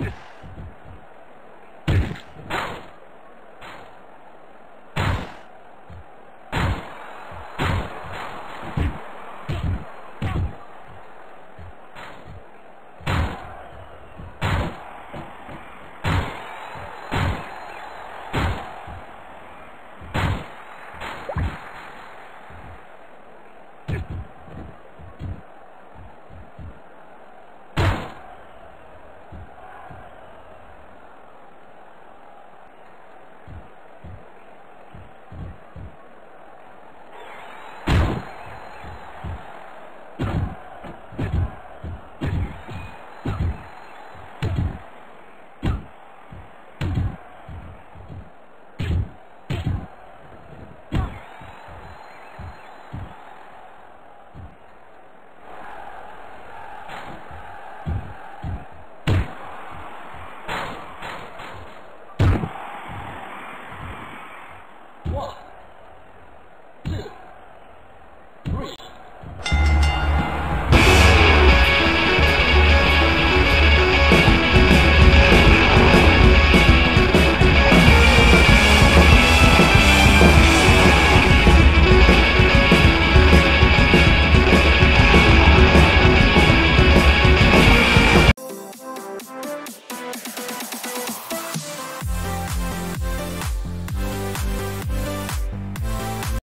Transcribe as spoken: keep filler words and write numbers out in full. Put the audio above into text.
Yes.